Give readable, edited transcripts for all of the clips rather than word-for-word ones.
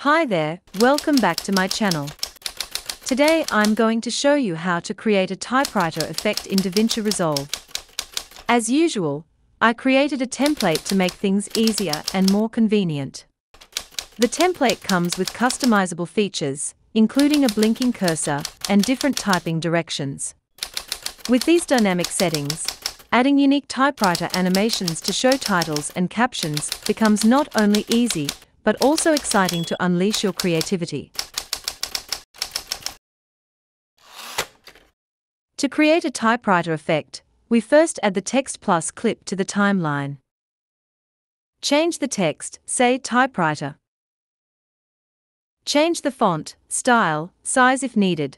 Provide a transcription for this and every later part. Hi there, welcome back to my channel. Today I'm going to show you how to create a typewriter effect in DaVinci Resolve. As usual, I created a template to make things easier and more convenient. The template comes with customizable features, including a blinking cursor and different typing directions. With these dynamic settings, adding unique typewriter animations to show titles and captions becomes not only easy, but also exciting to unleash your creativity. To create a typewriter effect, we first add the Text+ clip to the timeline. Change the text, say typewriter. Change the font, style, size if needed.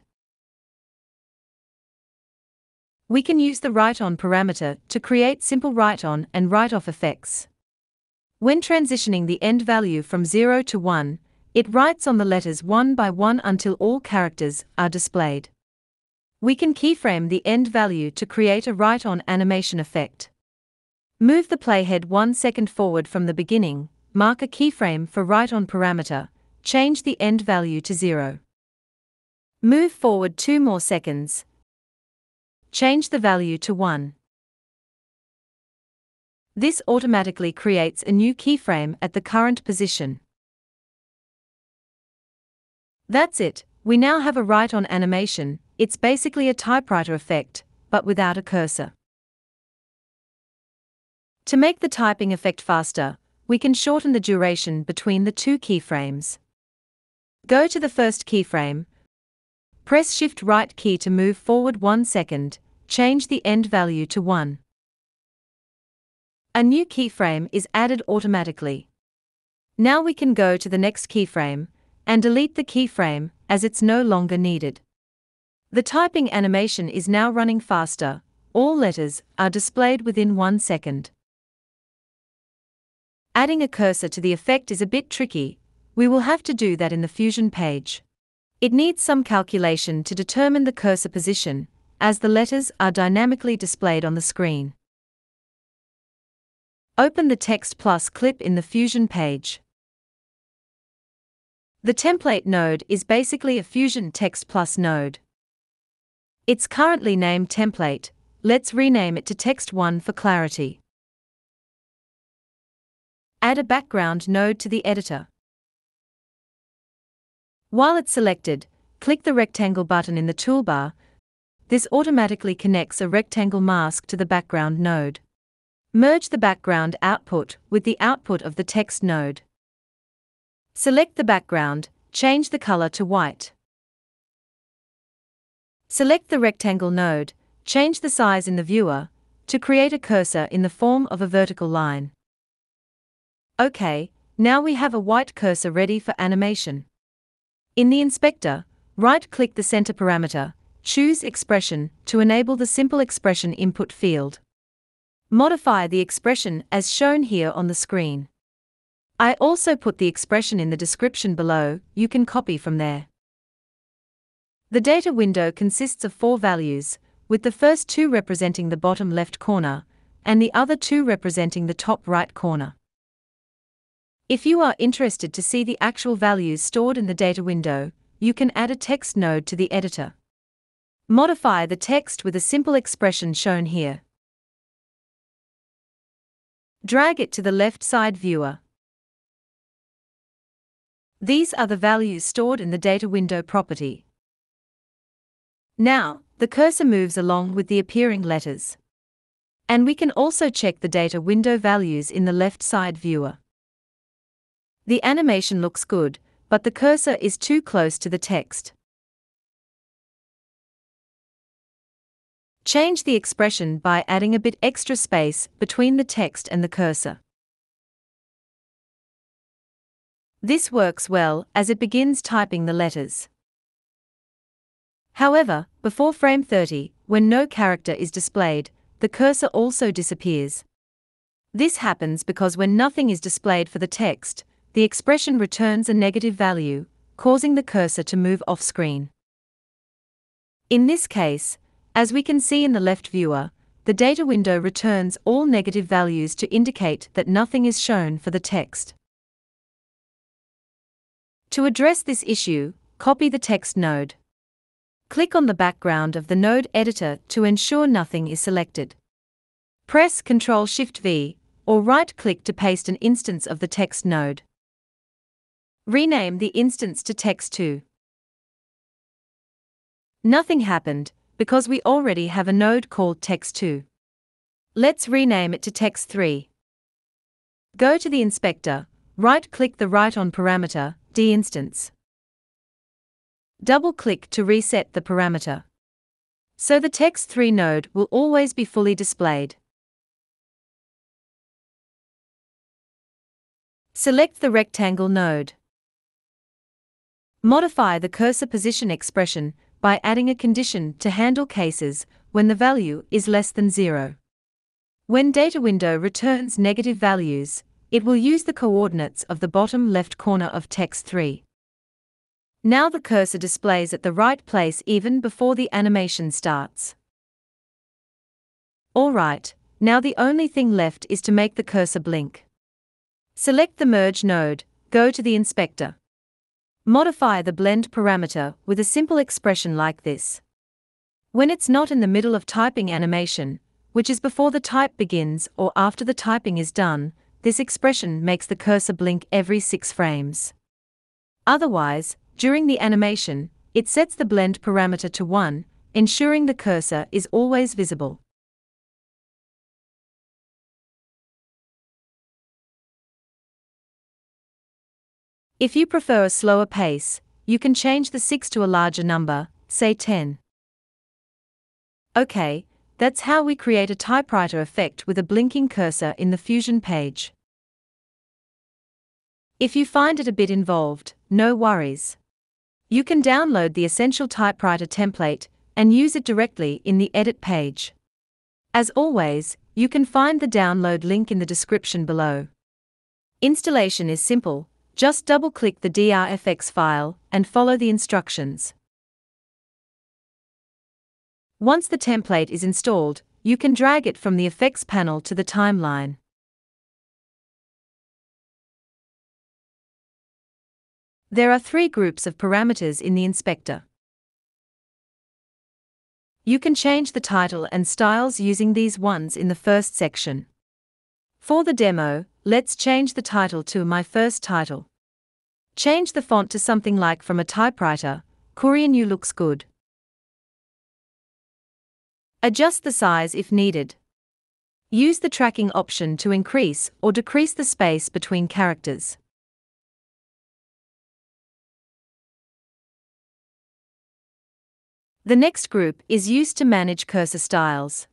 We can use the write-on parameter to create simple write-on and write-off effects. When transitioning the end value from 0 to 1, it writes on the letters one by one until all characters are displayed. We can keyframe the end value to create a write-on animation effect. Move the playhead 1 second forward from the beginning, mark a keyframe for write-on parameter, change the end value to 0. Move forward 2 more seconds, change the value to 1. This automatically creates a new keyframe at the current position. That's it, we now have a write-on animation. It's basically a typewriter effect, but without a cursor. To make the typing effect faster, we can shorten the duration between the two keyframes. Go to the first keyframe, press Shift right key to move forward 1 second, change the end value to 1. A new keyframe is added automatically. Now we can go to the next keyframe and delete the keyframe as it's no longer needed. The typing animation is now running faster. All letters are displayed within 1 second. Adding a cursor to the effect is a bit tricky. We will have to do that in the Fusion page. It needs some calculation to determine the cursor position, as the letters are dynamically displayed on the screen. Open the Text+ clip in the Fusion page. The template node is basically a Fusion Text+ node. It's currently named template. Let's rename it to Text 1 for clarity. Add a background node to the editor. While it's selected, click the rectangle button in the toolbar. This automatically connects a rectangle mask to the background node. Merge the background output with the output of the text node. Select the background, change the color to white. Select the rectangle node, change the size in the viewer to create a cursor in the form of a vertical line. OK, now we have a white cursor ready for animation. In the inspector, right-click the center parameter, choose expression to enable the simple expression input field. Modify the expression as shown here on the screen. I also put the expression in the description below, you can copy from there. The data window consists of 4 values, with the first 2 representing the bottom left corner, and the other 2 representing the top right corner. If you are interested to see the actual values stored in the data window, you can add a text node to the editor. Modify the text with a simple expression shown here. Drag it to the left side viewer. These are the values stored in the data window property. Now, the cursor moves along with the appearing letters. And we can also check the data window values in the left side viewer. The animation looks good, but the cursor is too close to the text. Change the expression by adding a bit extra space between the text and the cursor. This works well as it begins typing the letters. However, before frame 30, when no character is displayed, the cursor also disappears. This happens because when nothing is displayed for the text, the expression returns a negative value, causing the cursor to move off screen. In this case, as we can see in the left viewer, the data window returns all negative values to indicate that nothing is shown for the text. To address this issue, copy the text node. Click on the background of the node editor to ensure nothing is selected. Press Ctrl-Shift-V, or right-click to paste an instance of the text node. Rename the instance to Text2. Nothing happened, because we already have a node called Text2. Let's rename it to Text3. Go to the inspector, right-click the write-on parameter, deinstance. Double-click to reset the parameter. So the Text3 node will always be fully displayed. Select the rectangle node. Modify the cursor position expression by adding a condition to handle cases when the value is less than 0. When data window returns negative values, it will use the coordinates of the bottom left corner of Text3. Now the cursor displays at the right place even before the animation starts. Alright, now the only thing left is to make the cursor blink. Select the merge node, go to the inspector. Modify the blend parameter with a simple expression like this. When it's not in the middle of typing animation, which is before the type begins or after the typing is done, this expression makes the cursor blink every 6 frames. Otherwise, during the animation, it sets the blend parameter to 1, ensuring the cursor is always visible. If you prefer a slower pace, you can change the 6 to a larger number, say 10. Okay, that's how we create a typewriter effect with a blinking cursor in the Fusion page. If you find it a bit involved, no worries. You can download the Essential Typewriter template and use it directly in the edit page. As always, you can find the download link in the description below. Installation is simple, just double-click the DRFX file and follow the instructions. Once the template is installed, you can drag it from the effects panel to the timeline. There are 3 groups of parameters in the inspector. You can change the title and styles using these ones in the first section. For the demo, let's change the title to My First Title. Change the font to something like From a Typewriter, Courier New Looks Good. Adjust the size if needed. Use the tracking option to increase or decrease the space between characters. The next group is used to manage cursor styles.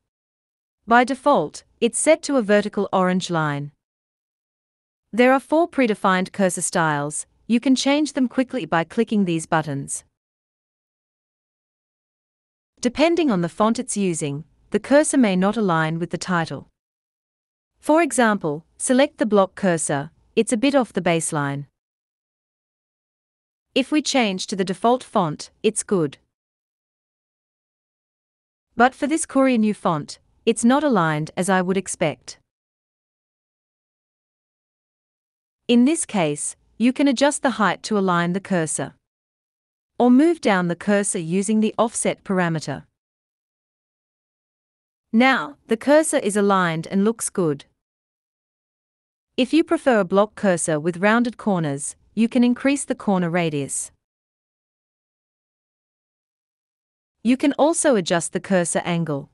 By default, it's set to a vertical orange line. There are 4 predefined cursor styles. You can change them quickly by clicking these buttons. Depending on the font it's using, the cursor may not align with the title. For example, select the block cursor, it's a bit off the baseline. If we change to the default font, it's good. But for this Courier New font, it's not aligned as I would expect. In this case, you can adjust the height to align the cursor, or move down the cursor using the offset parameter. Now, the cursor is aligned and looks good. If you prefer a block cursor with rounded corners, you can increase the corner radius. You can also adjust the cursor angle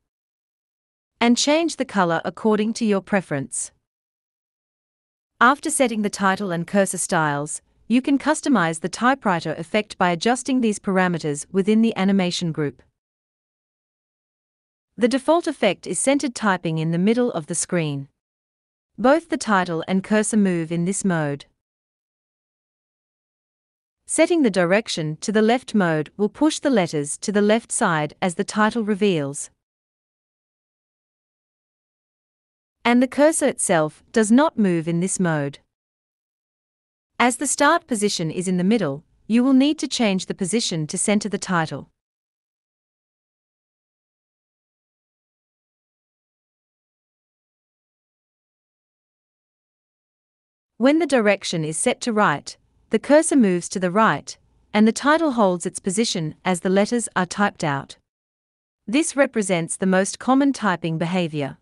and change the color according to your preference. After setting the title and cursor styles, you can customize the typewriter effect by adjusting these parameters within the animation group. The default effect is centered typing in the middle of the screen. Both the title and cursor move in this mode. Setting the direction to the left mode will push the letters to the left side as the title reveals. And the cursor itself does not move in this mode. As the start position is in the middle, you will need to change the position to center the title. When the direction is set to right, the cursor moves to the right, and the title holds its position as the letters are typed out. This represents the most common typing behavior.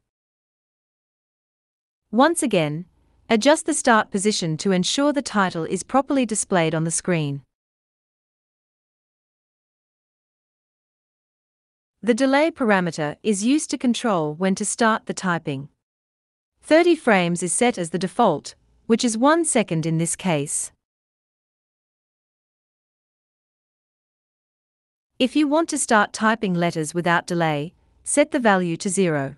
Once again, adjust the start position to ensure the title is properly displayed on the screen. The delay parameter is used to control when to start the typing. 30 frames is set as the default, which is 1 second in this case. If you want to start typing letters without delay, set the value to 0.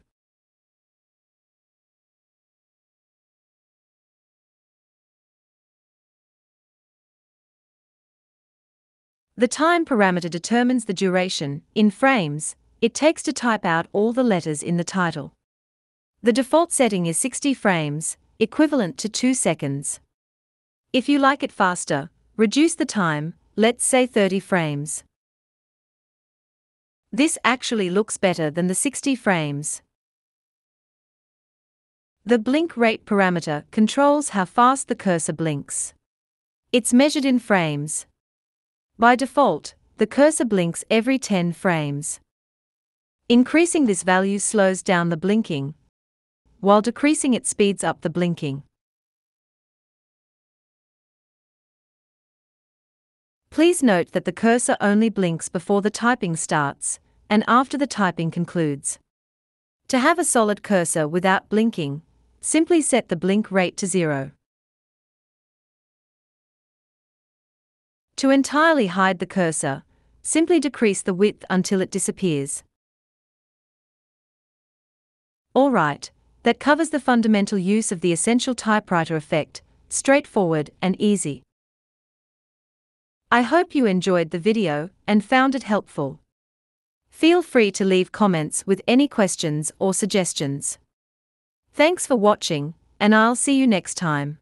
The time parameter determines the duration, in frames, it takes to type out all the letters in the title. The default setting is 60 frames, equivalent to 2 seconds. If you like it faster, reduce the time, let's say 30 frames. This actually looks better than the 60 frames. The blink rate parameter controls how fast the cursor blinks. It's measured in frames. By default, the cursor blinks every 10 frames. Increasing this value slows down the blinking, while decreasing it speeds up the blinking. Please note that the cursor only blinks before the typing starts and after the typing concludes. To have a solid cursor without blinking, simply set the blink rate to 0. To entirely hide the cursor, simply decrease the width until it disappears. Alright, that covers the fundamental use of the Essential Typewriter effect, straightforward and easy. I hope you enjoyed the video and found it helpful. Feel free to leave comments with any questions or suggestions. Thanks for watching, and I'll see you next time.